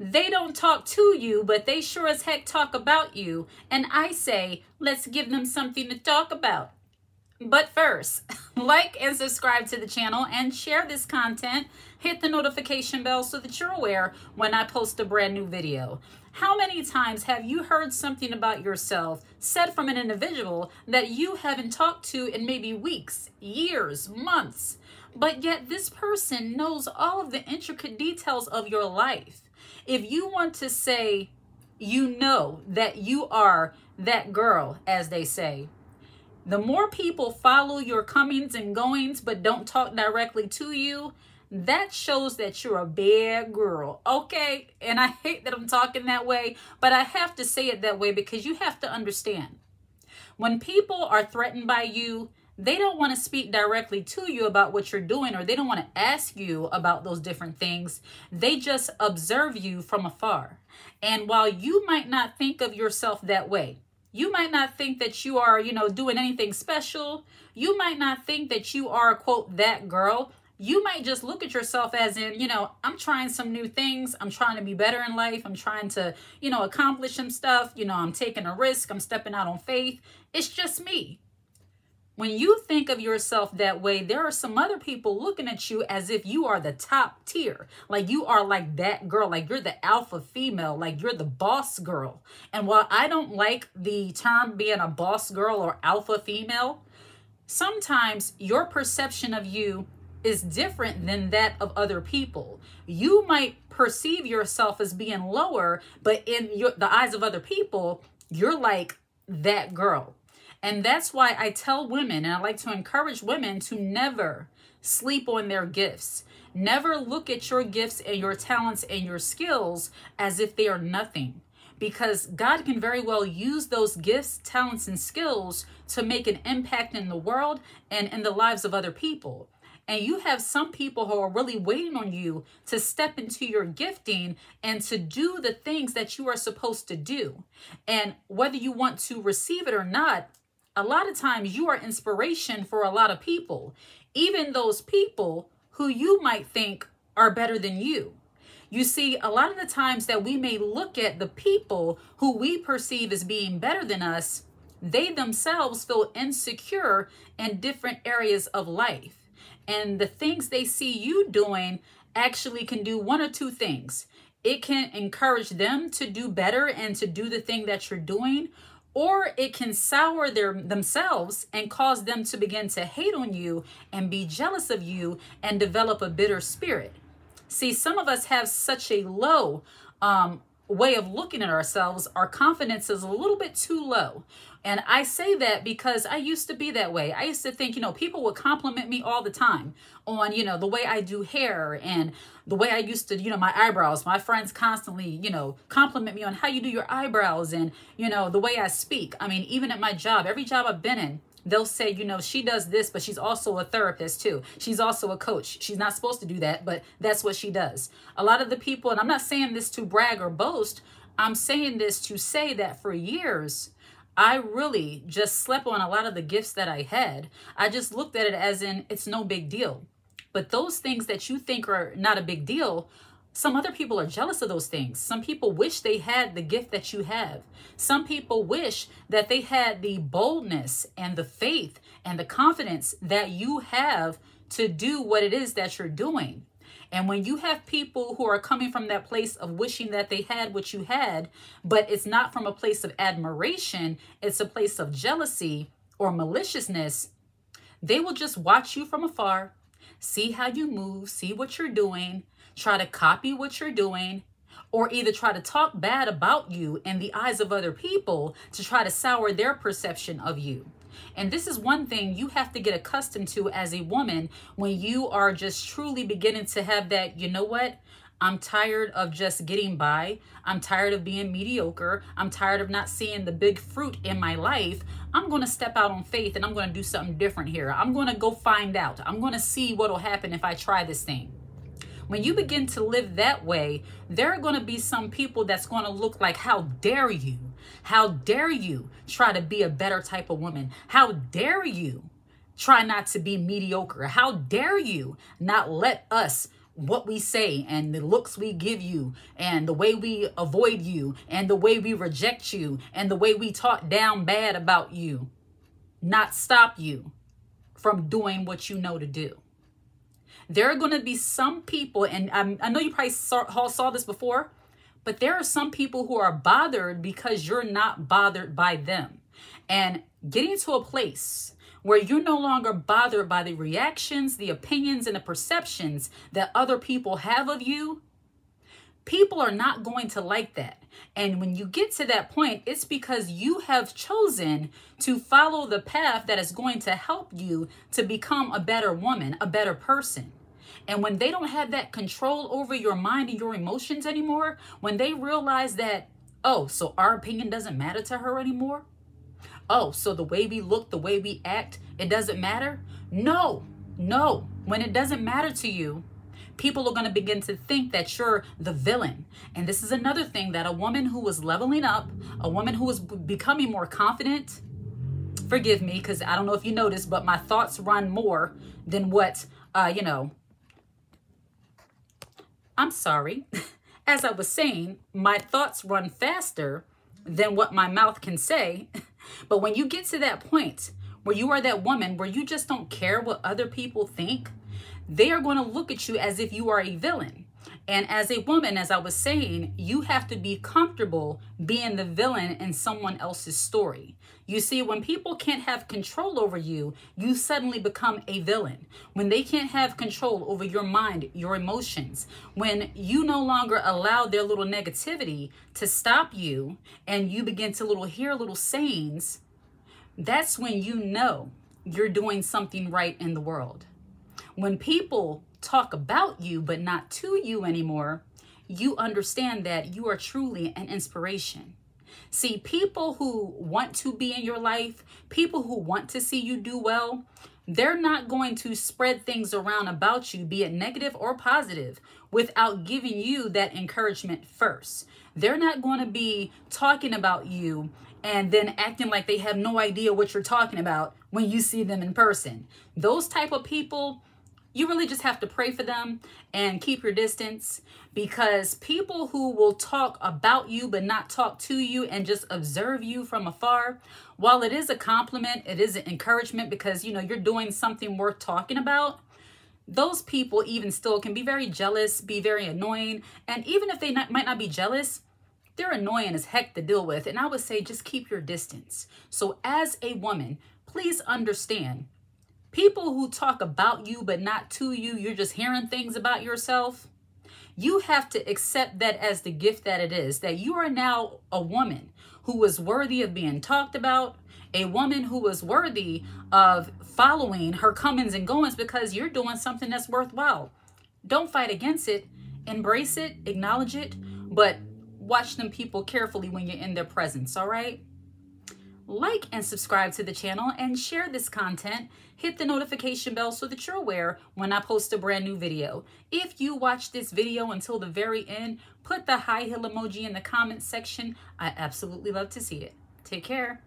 They don't talk to you, but they sure as heck talk about you. And I say, let's give them something to talk about. But first, like and subscribe to the channel and share this content. Hit the notification bell so that you're aware when I post a brand new video. How many times have you heard something about yourself said from an individual that you haven't talked to in maybe weeks, years, months, but yet this person knows all of the intricate details of your life? If you want to say, you know that you are that girl, as they say, the more people follow your comings and goings but don't talk directly to you, that shows that you're a bad girl, okay? And I hate that I'm talking that way, but I have to say it that way because you have to understand. When people are threatened by you, they don't want to speak directly to you about what you're doing, or they don't want to ask you about those different things. They just observe you from afar. And while you might not think of yourself that way, you might not think that you are, doing anything special. You might not think that you are, quote, that girl. You might just look at yourself as in, I'm trying some new things. I'm trying to be better in life. I'm trying to, accomplish some stuff. I'm taking a risk. I'm stepping out on faith. It's just me. When you think of yourself that way, there are some other people looking at you as if you are the top tier. Like you are like that girl, like you're the alpha female, like you're the boss girl. And while I don't like the term being a boss girl or alpha female, sometimes your perception of you is different than that of other people. You might perceive yourself as being lower, but in the eyes of other people, you're like that girl. And that's why I tell women, and I like to encourage women to never sleep on their gifts. Never look at your gifts and your talents and your skills as if they are nothing, because God can very well use those gifts, talents, and skills to make an impact in the world and in the lives of other people. And you have some people who are really waiting on you to step into your gifting and to do the things that you are supposed to do. And whether you want to receive it or not, a lot of times you are inspiration for a lot of people, even those people who you might think are better than you. You see, a lot of the times that we may look at the people who we perceive as being better than us, they themselves feel insecure in different areas of life. And the things they see you doing actually can do one or two things. It can encourage them to do better and to do the thing that you're doing, or it can sour themselves and cause them to begin to hate on you and be jealous of you and develop a bitter spirit. See, some of us have such a low way of looking at ourselves. Our confidence is a little bit too low. And I say that because I used to be that way. I used to think, people would compliment me all the time on, the way I do hair and the way I used to, my eyebrows. My friends constantly, compliment me on how you do your eyebrows and, the way I speak. I mean, even at my job, every job I've been in, they'll say, she does this, but she's also a therapist too. She's also a coach. She's not supposed to do that, but that's what she does. A lot of the people, and I'm not saying this to brag or boast, I'm saying this to say that for years, I really just slept on a lot of the gifts that I had. I just looked at it as in, it's no big deal. But those things that you think are not a big deal, some other people are jealous of those things. Some people wish they had the gift that you have. Some people wish that they had the boldness and the faith and the confidence that you have to do what it is that you're doing. And when you have people who are coming from that place of wishing that they had what you had, but it's not from a place of admiration, it's a place of jealousy or maliciousness, they will just watch you from afar, see how you move, see what you're doing, try to copy what you're doing, or either try to talk bad about you in the eyes of other people to try to sour their perception of you. And this is one thing you have to get accustomed to as a woman when you are just truly beginning to have that, you know what? I'm tired of just getting by. I'm tired of being mediocre. I'm tired of not seeing the big fruit in my life. I'm going to step out on faith and I'm going to do something different here. I'm going to go find out. I'm going to see what will happen if I try this thing. When you begin to live that way, there are going to be some people that's going to look like, how dare you? How dare you try to be a better type of woman? How dare you try not to be mediocre? How dare you not let us what we say and the looks we give you and the way we avoid you and the way we reject you and the way we talk down bad about you, not stop you from doing what you know to do. There are going to be some people, and I know you probably saw this before, but there are some people who are bothered because you're not bothered by them. And getting to a place where you're no longer bothered by the reactions, the opinions, and the perceptions that other people have of you, people are not going to like that. And when you get to that point, it's because you have chosen to follow the path that is going to help you to become a better woman, a better person. And when they don't have that control over your mind and your emotions anymore, when they realize that, oh, so our opinion doesn't matter to her anymore? Oh, so the way we look, the way we act, it doesn't matter? No, no. When it doesn't matter to you, people are going to begin to think that you're the villain. And this is another thing that a woman who was leveling up, a woman who was becoming more confident, forgive me, because I don't know if you noticed, but my thoughts run more than what, you know, I'm sorry. As I was saying, my thoughts run faster than what my mouth can say. But when you get to that point where you are that woman, where you just don't care what other people think, they are going to look at you as if you are a villain. And as a woman, as I was saying, you have to be comfortable being the villain in someone else's story. You see, when people can't have control over you, you suddenly become a villain. When they can't have control over your mind, your emotions, when you no longer allow their little negativity to stop you and you begin to hear little sayings, that's when you know you're doing something right in the world. When people talk about you, but not to you anymore, you understand that you are truly an inspiration. See, people who want to be in your life, people who want to see you do well, they're not going to spread things around about you, be it negative or positive, without giving you that encouragement first. They're not going to be talking about you and then acting like they have no idea what you're talking about when you see them in person. Those type of people, you really just have to pray for them and keep your distance, because people who will talk about you but not talk to you and just observe you from afar, while it is a compliment, it is an encouragement because, you know, you're doing something worth talking about, those people even still can be very jealous, be very annoying. And even if they might not be jealous, they're annoying as heck to deal with. And I would say just keep your distance. So as a woman, please understand, people who talk about you but not to you, you're just hearing things about yourself, you have to accept that as the gift that it is, that you are now a woman who is worthy of being talked about, a woman who is worthy of following her comings and goings because you're doing something that's worthwhile. Don't fight against it. Embrace it, acknowledge it, but watch them people carefully when you're in their presence, all right? Like and subscribe to the channel and share this content. Hit the notification bell so that you're aware when I post a brand new video. If you watch this video until the very end, put the high heel emoji in the comment section. I absolutely love to see it. Take care.